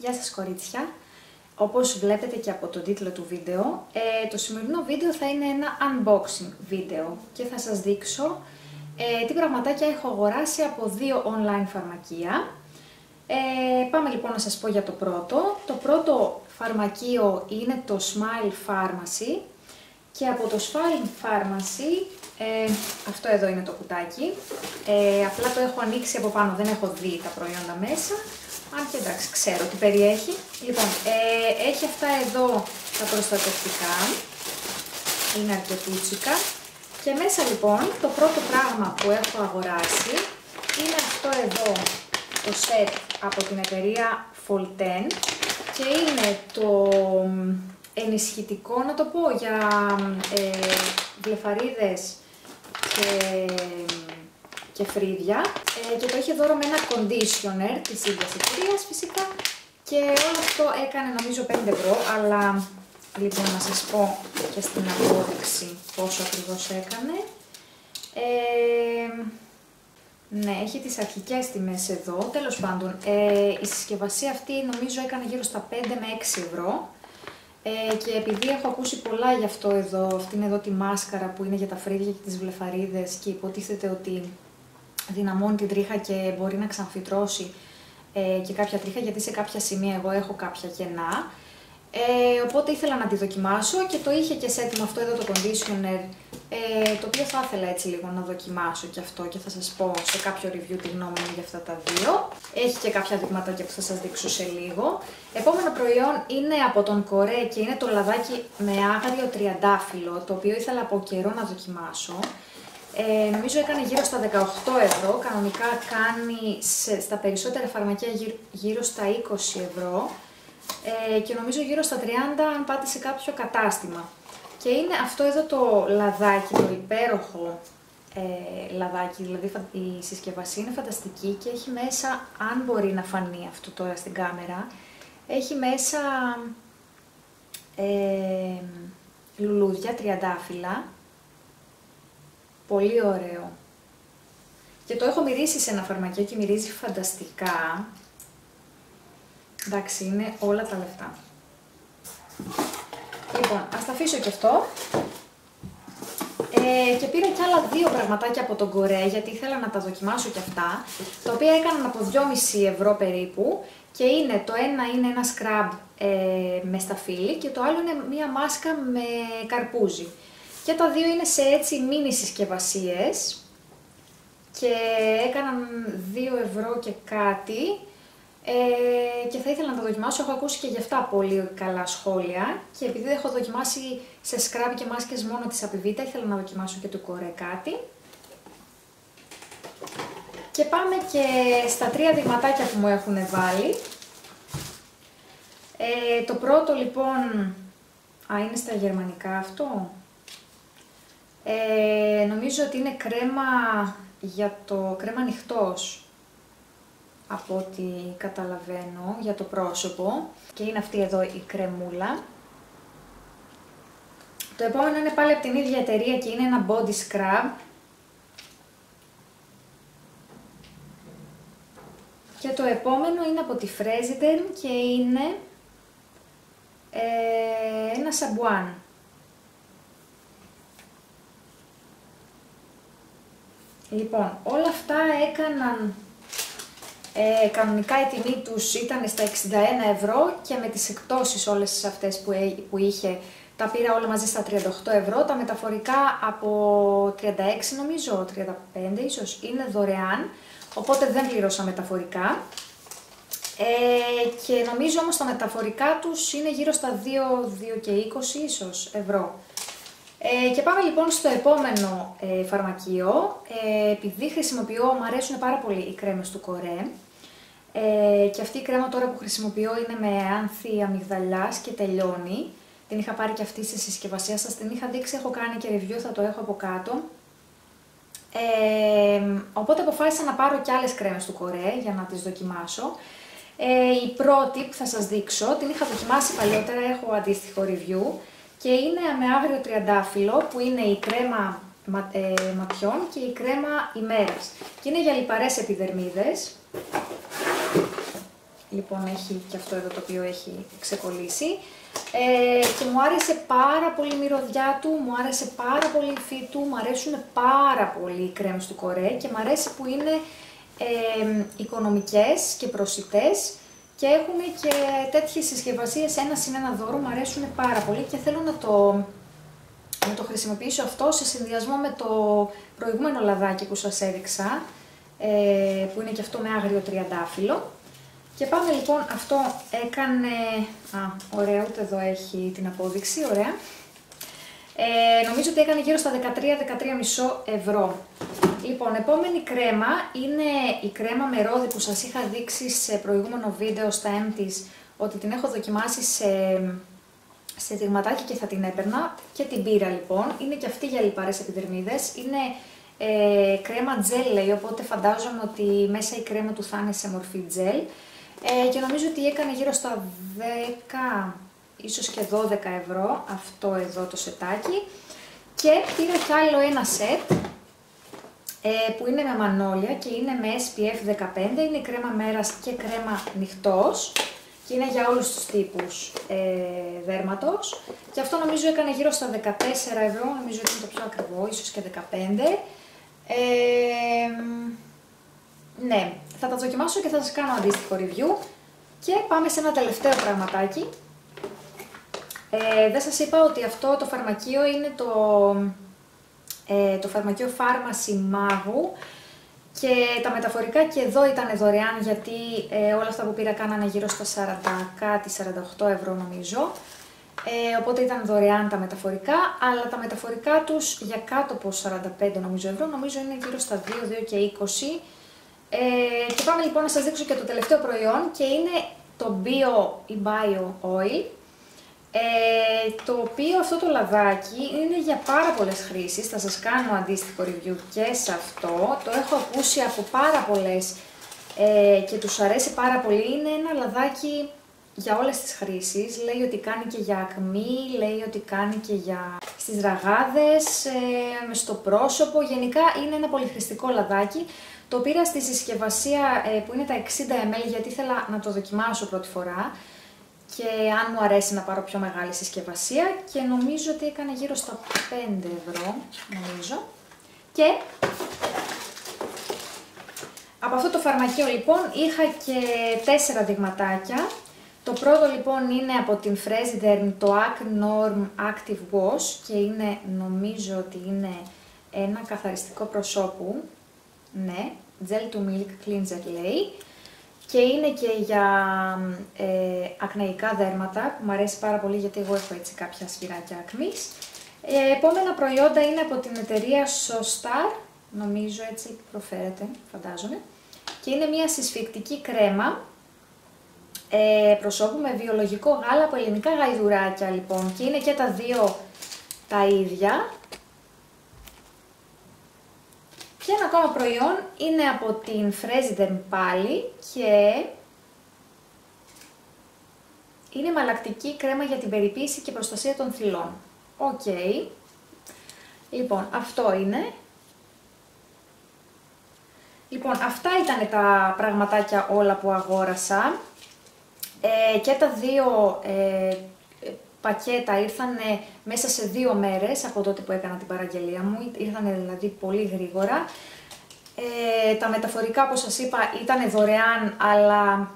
Γεια σας κορίτσια! Όπως βλέπετε και από τον τίτλο του βίντεο, το σημερινό βίντεο θα είναι ένα unboxing βίντεο και θα σας δείξω τι πραγματάκια έχω αγοράσει από δύο online φαρμακεία. Πάμε λοιπόν να σας πω για το πρώτο. Το πρώτο φαρμακείο είναι το Smile Pharmacy και από το Smile Pharmacy, αυτό εδώ είναι το κουτάκι, απλά το έχω ανοίξει από πάνω, δεν έχω δει τα προϊόντα μέσα. Αν και εντάξει, ξέρω τι περιέχει. Λοιπόν, έχει αυτά εδώ τα προστατευτικά, είναι αρκετούτσικα. Και μέσα λοιπόν το πρώτο πράγμα που έχω αγοράσει είναι αυτό εδώ το σετ από την εταιρεία FOLTEN και είναι το ενισχυτικό, να το πω, για βλεφαρίδες και φρύδια, και το είχε δώρο με ένα conditioner της ίδιας εταιρείας φυσικά, και όλο αυτό έκανε νομίζω 5 ευρώ, αλλά λοιπόν να σας πω και στην απόδειξη πόσο ακριβώς έκανε. Ναι, έχει τις αρχικές τιμές εδώ, τέλος πάντων η συσκευασία αυτή νομίζω έκανε γύρω στα 5 με 6 ευρώ και επειδή έχω ακούσει πολλά γι' αυτό εδώ, αυτήν εδώ τη μάσκαρα που είναι για τα φρύδια και τις βλεφαρίδες και υποτίθεται ότι δυναμώνει την τρίχα και μπορεί να ξαναφυτρώσει και κάποια τρίχα, γιατί σε κάποια σημεία εγώ έχω κάποια κενά, οπότε ήθελα να τη δοκιμάσω και το είχε και σε έτοιμο αυτό εδώ το conditioner, το οποίο θα ήθελα έτσι λίγο να δοκιμάσω και αυτό και θα σας πω σε κάποιο review τη γνώμη μου για αυτά τα δύο. Έχει και κάποια δείγματάκια που θα σας δείξω σε λίγο. Επόμενο προϊόν είναι από τον Κορέ και είναι το λαδάκι με άγριο τριαντάφυλλο, το οποίο ήθελα από καιρό να δοκιμάσω. Νομίζω έκανε γύρω στα 18 ευρώ, κανονικά κάνει στα περισσότερα φαρμακεία γύρω στα 20 ευρώ, και νομίζω γύρω στα 30 αν πάτε σε κάποιο κατάστημα. Και είναι αυτό εδώ το λαδάκι, το υπέροχο λαδάκι, δηλαδή η συσκευασία είναι φανταστική και έχει μέσα, αν μπορεί να φανεί αυτό τώρα στην κάμερα, έχει μέσα λουλούδια, τριαντάφυλλα. Πολύ ωραίο. Και το έχω μυρίσει σε ένα φαρμακείο και μυρίζει φανταστικά. Εντάξει, είναι όλα τα λεφτά. Λοιπόν, ας τα αφήσω και αυτό. Και πήρα κι άλλα δύο πραγματάκια από τον Κορέ, γιατί ήθελα να τα δοκιμάσω κι αυτά, τα οποία έκαναν από 2,5 ευρώ περίπου. Και είναι, το ένα είναι ένα σκραμπ με σταφύλι και το άλλο είναι μία μάσκα με καρπούζι. Και τα δύο είναι σε έτσι μίνι συσκευασίες και έκαναν 2 ευρώ και κάτι, και θα ήθελα να τα δοκιμάσω, έχω ακούσει και γι' αυτά πολύ καλά σχόλια και επειδή έχω δοκιμάσει σε σκράμπι και μάσκες μόνο της Απιβίτα, ήθελα να δοκιμάσω και του Κορέ κάτι. Και πάμε και στα τρία δειγματάκια που μου έχουν βάλει. Το πρώτο λοιπόν, είναι στα γερμανικά αυτό. Νομίζω ότι είναι κρέμα για το κρέμα νυχτός, από ό,τι καταλαβαίνω, για το πρόσωπο, και είναι αυτή εδώ η κρεμούλα. Το επόμενο είναι πάλι από την ίδια εταιρεία και είναι ένα body scrub και το επόμενο είναι από τη Fresiden και είναι ένα σαμπουάν. Λοιπόν, όλα αυτά έκαναν, κανονικά η τιμή τους ήταν στα 61 ευρώ, και με τις εκπτώσεις όλες αυτές που είχε τα πήρα όλα μαζί στα 38 ευρώ. Τα μεταφορικά από 36 νομίζω, 35 ίσως, είναι δωρεάν, οπότε δεν πλήρωσα μεταφορικά, και νομίζω όμως τα μεταφορικά τους είναι γύρω στα 2,20 ίσως ευρώ. Και πάμε λοιπόν στο επόμενο φαρμακείο. Επειδή χρησιμοποιώ, μου αρέσουν πάρα πολύ οι κρέμες του Κορέ, και αυτή η κρέμα τώρα που χρησιμοποιώ είναι με άνθη αμυγδαλιάς και τελειώνει. Την είχα πάρει και αυτή στη συσκευασία σας, την είχα δείξει, έχω κάνει και review, θα το έχω από κάτω. Οπότε αποφάσισα να πάρω και άλλες κρέμες του Κορέ για να τις δοκιμάσω. Η πρώτη που θα σας δείξω, την είχα δοκιμάσει παλιότερα, έχω αντίστοιχο review. Και είναι με άγριο τριαντάφυλλο, που είναι η κρέμα ματιών και η κρέμα ημέρας. Και είναι για λιπαρές επιδερμίδες. Λοιπόν, έχει και αυτό εδώ το οποίο έχει ξεκολλήσει. Και μου άρεσε πάρα πολύ η μυρωδιά του, μου άρεσε πάρα πολύ η υφή του, μου αρέσουν πάρα πολύ οι κρέμες του Κορέ και μου αρέσει που είναι οικονομικές και προσιτές και έχουν και τέτοιες συσκευασίες 1+1 δώρο, μου αρέσουν πάρα πολύ και θέλω να το χρησιμοποιήσω αυτό σε συνδυασμό με το προηγούμενο λαδάκι που σας έδειξα, που είναι και αυτό με άγριο τριαντάφυλλο. Και πάμε λοιπόν, αυτό έκανε, ωραία, ούτε εδώ έχει την απόδειξη, ωραία. Νομίζω ότι έκανε γύρω στα 13-13,5 ευρώ. Λοιπόν, επόμενη κρέμα είναι η κρέμα με ρόδι που σας είχα δείξει σε προηγούμενο βίντεο στα empties, ότι την έχω δοκιμάσει σε δειγματάκι και θα την έπαιρνα και την πήρα λοιπόν. Είναι και αυτή για λιπαρές επιδερμίδες, είναι κρέμα τζέλ λέει, οπότε φαντάζομαι ότι μέσα η κρέμα του θα είναι σε μορφή τζέλ. Και νομίζω ότι έκανε γύρω στα 10, ίσως και 12 ευρώ αυτό εδώ το σετάκι. Και πήρα κι άλλο ένα σετ που είναι με μανόλια και είναι με SPF 15. Είναι κρέμα μέρας και κρέμα νυχτός και είναι για όλους τους τύπους δέρματος. Και αυτό νομίζω έκανε γύρω στα 14 ευρώ, νομίζω ότι είναι το πιο ακριβό, ίσως και 15. Ναι, θα τα δοκιμάσω και θα σας κάνω αντίστοιχο review. Και πάμε σε ένα τελευταίο πραγματάκι. Δεν σας είπα ότι αυτό το φαρμακείο είναι το Φαρμακείο Φάρμασι Μάγου και τα μεταφορικά και εδώ ήταν δωρεάν, γιατί όλα αυτά που πήρα κάνανε γύρω στα 40-48 ευρώ νομίζω. Οπότε ήταν δωρεάν τα μεταφορικά, αλλά τα μεταφορικά τους για κάτω από 45 νομίζω ευρώ, νομίζω είναι γύρω στα 2-2,20. Και πάμε λοιπόν να σας δείξω και το τελευταίο προϊόν και είναι το Bio Oil, το οποίο αυτό το λαδάκι είναι για πάρα πολλές χρήσεις, θα σας κάνω αντίστοιχο review και σε αυτό, το έχω ακούσει από πάρα πολλές και τους αρέσει πάρα πολύ, είναι ένα λαδάκι για όλες τις χρήσεις, λέει ότι κάνει και για ακμή, λέει ότι κάνει και για στις ραγάδες, στο πρόσωπο, γενικά είναι ένα πολυχρηστικό λαδάκι. Το πήρα στη συσκευασία που είναι τα 60 ml, γιατί ήθελα να το δοκιμάσω πρώτη φορά και αν μου αρέσει να πάρω πιο μεγάλη συσκευασία, και νομίζω ότι έκανε γύρω στα 5 ευρώ, νομίζω. Και από αυτό το φαρμακείο λοιπόν είχα και 4 δειγματάκια. Το πρώτο λοιπόν είναι από την Fresiden, το Ac-Norm Active Wash και είναι, νομίζω ότι είναι ένα καθαριστικό προσώπου. Ναι, gel to milk cleanser λέει και είναι και για ακνεϊκά δέρματα που μου αρέσει πάρα πολύ, γιατί εγώ έχω έτσι κάποια σκυράκια ακμής. Επόμενα προϊόντα είναι από την εταιρεία SoStar, νομίζω έτσι προφέρεται, φαντάζομαι, και είναι μια συσφυκτική κρέμα προσώπου με βιολογικό γάλα από ελληνικά γαϊδουράκια λοιπόν, και είναι και τα δύο τα ίδια. Και ένα ακόμα προϊόν είναι από την Fresiden πάλι και είναι εναλλακτική κρέμα για την περιποίηση και προστασία των θυλών. Οκ. Λοιπόν, αυτό είναι. Λοιπόν, αυτά ήταν τα πραγματάκια όλα που αγόρασα. Και τα δύο πακέτα ήρθαν μέσα σε 2 μέρες από τότε που έκανα την παραγγελία μου, ήρθαν δηλαδή πολύ γρήγορα. Τα μεταφορικά, όπως σας είπα, ήταν δωρεάν, αλλά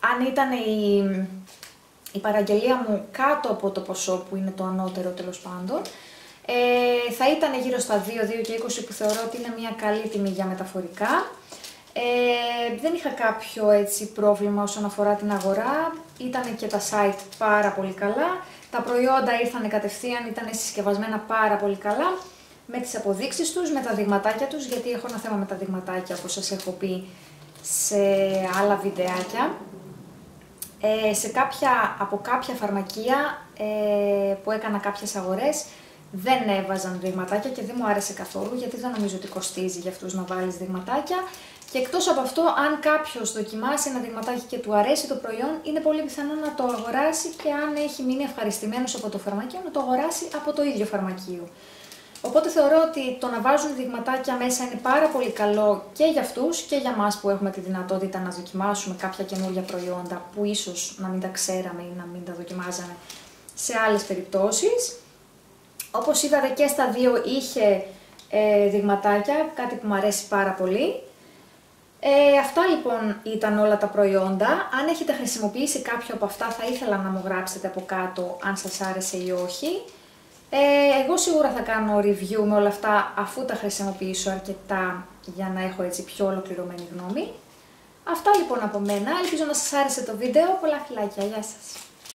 αν ήταν η παραγγελία μου κάτω από το ποσό που είναι το ανώτερο τέλος πάντων, θα ήταν γύρω στα 2-2,20, που θεωρώ ότι είναι μια καλή τιμή για μεταφορικά. Δεν είχα κάποιο έτσι πρόβλημα όσον αφορά την αγορά, ήταν και τα site πάρα πολύ καλά, τα προϊόντα ήρθαν κατευθείαν, ήταν συσκευασμένα πάρα πολύ καλά, με τις αποδείξεις τους, με τα δειγματάκια τους, γιατί έχω ένα θέμα με τα δειγματάκια, όπως σας έχω πει σε άλλα βιντεάκια. Από κάποια φαρμακεία που έκανα κάποιες αγορές, δεν έβαζαν δειγματάκια και δεν μου άρεσε καθόλου, γιατί δεν νομίζω ότι κοστίζει για αυτούς να βάλεις δειγματάκια. Και εκτός από αυτό, αν κάποιος δοκιμάσει ένα δειγματάκι και του αρέσει το προϊόν, είναι πολύ πιθανό να το αγοράσει, και αν έχει μείνει ευχαριστημένος από το φαρμακείο, να το αγοράσει από το ίδιο φαρμακείο. Οπότε θεωρώ ότι το να βάζουν δειγματάκια μέσα είναι πάρα πολύ καλό και για αυτούς και για μας που έχουμε τη δυνατότητα να δοκιμάσουμε κάποια καινούργια προϊόντα που ίσως να μην τα ξέραμε ή να μην τα δοκιμάζαμε σε άλλες περιπτώσεις. Όπως είδατε και στα δύο είχε δειγματάκια, κάτι που μου αρέσει πάρα πολύ. Αυτά λοιπόν ήταν όλα τα προϊόντα. Αν έχετε χρησιμοποιήσει κάποιο από αυτά θα ήθελα να μου γράψετε από κάτω αν σας άρεσε ή όχι. Εγώ σίγουρα θα κάνω review με όλα αυτά αφού τα χρησιμοποιήσω αρκετά για να έχω έτσι πιο ολοκληρωμένη γνώμη. Αυτά λοιπόν από μένα. Ελπίζω να σας άρεσε το βίντεο. Πολλά φιλάκια. Γεια σας.